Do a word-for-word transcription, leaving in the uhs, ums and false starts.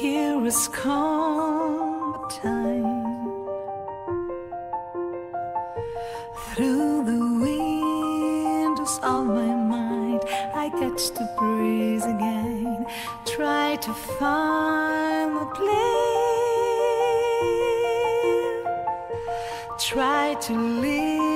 Here is calm time. Through the windows of my mind, I catch the breeze again. Try to find a place. Try to live.